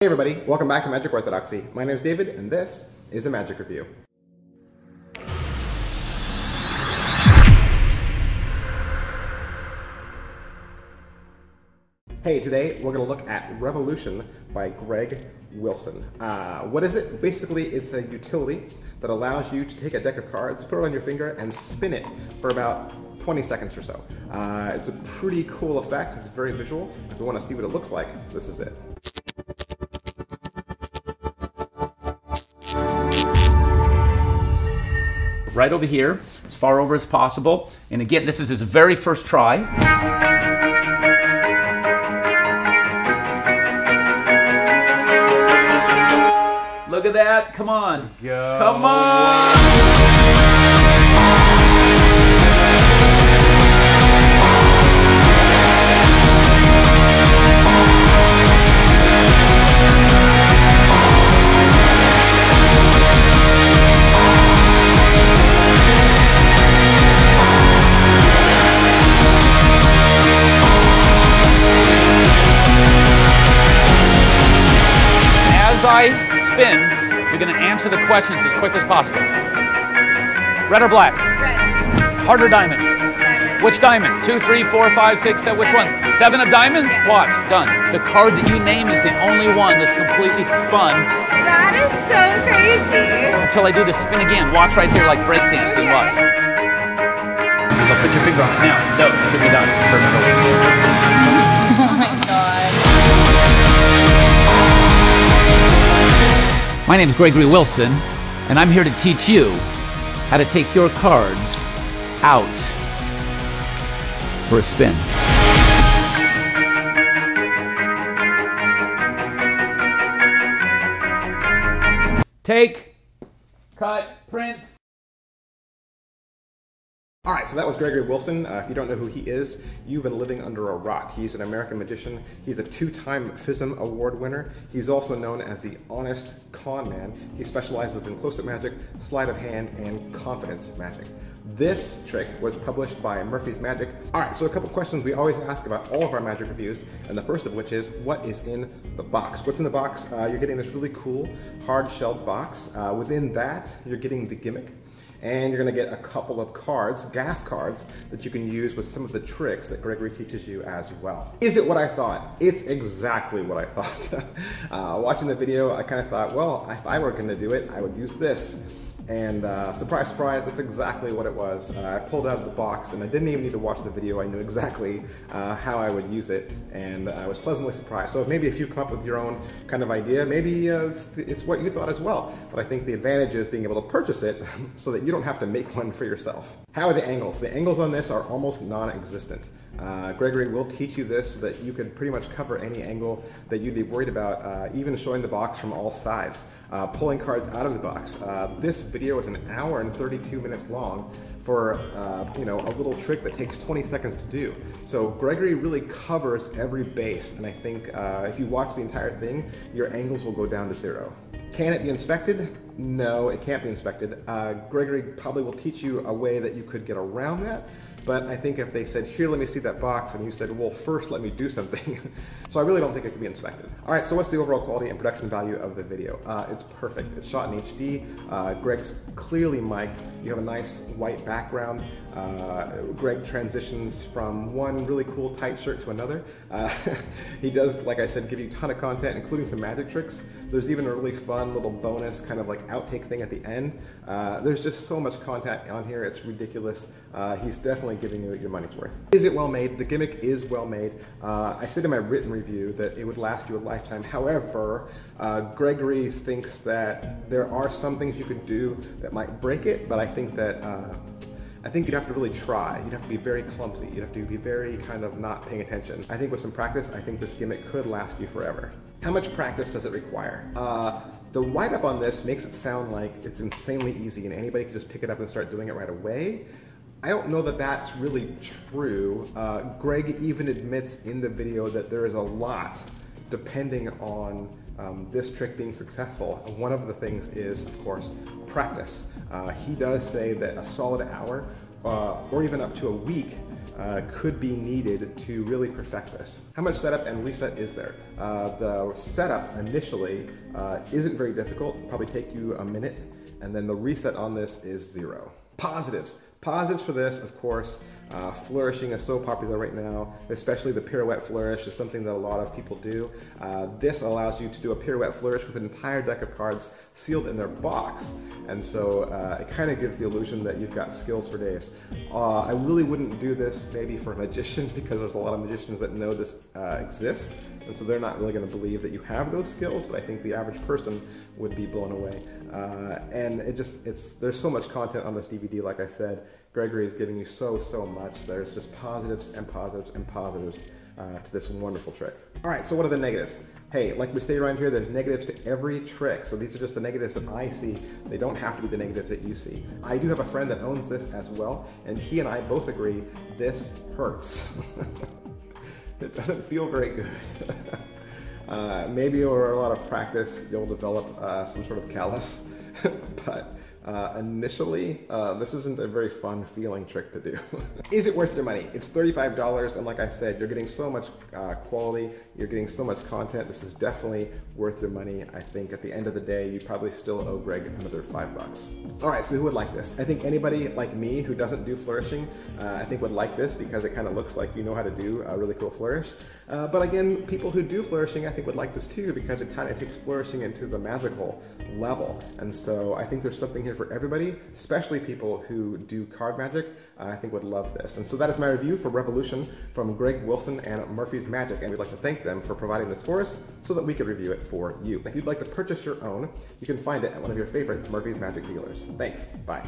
Hey everybody, welcome back to Magic Orthodoxy. My name is David and this is a Magic Review. Hey, today we're going to look at Revolution by Greg Wilson. What is it? Basically, it's a utility that allows you to take a deck of cards, put it on your finger, and spin it for about 20 seconds or so. It's a pretty cool effect. It's very visual. If you want to see what it looks like, this is it. Right over here, as far over as possible. And again, this is his very first try. Look at that, come on. Go. Come on. Spin, you're going to answer the questions as quick as possible. Red or black? Red. Heart or diamond? Diamond. Which diamond? 2, 3, 4, 5, 6, 7. Which one? 7 of diamonds? Yeah. Watch. Done. The card that you name is the only one that's completely spun. That is so crazy. Until I do the spin again. Watch right here like breakdance and watch. So put your finger on it now. No, it should be done. Oh my God. My name is Gregory Wilson, and I'm here to teach you how to take your cards out for a spin. Take, cut, print. All right, so that was Gregory Wilson. If you don't know who he is, you've been living under a rock. He's an American magician. He's a two-time FISM award winner. He's also known as the honest con man. He specializes in close-up magic, sleight of hand, and confidence magic. This trick was published by Murphy's Magic. All right, so a couple questions we always ask about all of our magic reviews, and the first of which is, what is in the box? What's in the box? You're getting this really cool hard-shelled box. Within that, you're getting the gimmick. And you're going to get a couple of cards, gaff cards, that you can use with some of the tricks that Gregory teaches you as well. Is it what I thought? It's exactly what I thought. Watching the video, I kind of thought, well, if I were going to do it, I would use this. And surprise, surprise, that's exactly what it was. I pulled out of the box and I didn't even need to watch the video. I knew exactly how I would use it, and I was pleasantly surprised. So maybe if you come up with your own kind of idea, maybe it's what you thought as well. But I think the advantage is being able to purchase it so that you don't have to make one for yourself. How are the angles? The angles on this are almost non-existent. Gregory will teach you this so that you can pretty much cover any angle that you'd be worried about, even showing the box from all sides, pulling cards out of the box. This video is an hour and 32 minutes long for a little trick that takes 20 seconds to do. So Gregory really covers every base, and I think if you watch the entire thing, your angles will go down to zero. Can it be inspected? No, it can't be inspected. Gregory probably will teach you a way that you could get around that, but I think if they said, here, let me see that box, and you said, well, first let me do something, so I really don't think it can be inspected. All right, so what's the overall quality and production value of the video? It's perfect. It's shot in HD. Greg's clearly mic'd. You have a nice white background. Greg transitions from one really cool tight shirt to another. He does, like I said, give you a ton of content, including some magic tricks. There's even a really fun little bonus kind of like outtake thing at the end. There's just so much content on here. It's ridiculous. He's definitely giving you your money's worth. Is it well made? The gimmick is well made. I said in my written review that it would last you a lifetime. However, Gregory thinks that there are some things you could do that might break it, but I think that you'd have to really try. You'd have to be very clumsy. You'd have to be very kind of not paying attention. I think with some practice, I think this gimmick could last you forever. How much practice does it require? The write-up on this makes it sound like it's insanely easy and anybody can just pick it up and start doing it right away. I don't know that that's really true. Greg even admits in the video that there is a lot depending on this trick being successful. One of the things is, of course, practice. He does say that a solid hour or even up to a week could be needed to really perfect this. How much setup and reset is there? The setup initially isn't very difficult, it'll probably take you a minute, and then the reset on this is 0. Positives. Positives for this, of course, flourishing is so popular right now, especially the pirouette flourish is something that a lot of people do. This allows you to do a pirouette flourish with an entire deck of cards sealed in their box, and so it kind of gives the illusion that you've got skills for days. I really wouldn't do this maybe for a magician, because there's a lot of magicians that know this exists, and so they're not really going to believe that you have those skills, but I think the average person would be blown away. And there's so much content on this DVD, like I said. Gregory is giving you so much. There's just positives and positives and positives to this wonderful trick. All right, so what are the negatives? Hey, like we say around here, there's negatives to every trick. So these are just the negatives that I see. They don't have to be the negatives that you see. I do have a friend that owns this as well, and he and I both agree this hurts. It doesn't feel very good. Maybe over a lot of practice, you'll develop some sort of callus, but initially, this isn't a very fun feeling trick to do. Is it worth your money? It's $35, and like I said, you're getting so much quality, you're getting so much content. This is definitely worth your money. I think at the end of the day, you probably still owe Greg another $5. All right, so who would like this? I think anybody like me who doesn't do flourishing, I think would like this, because it kind of looks like you know how to do a really cool flourish. But again, people who do flourishing, I think would like this too, because it kind of takes flourishing into the magical level. And so I think there's something here for everybody, especially people who do card magic, I think would love this. And so that is my review for Revolution from Greg Wilson and Murphy's Magic, and we'd like to thank them for providing this for us so that we could review it for you. If you'd like to purchase your own, you can find it at one of your favorite Murphy's Magic dealers. Thanks. Bye.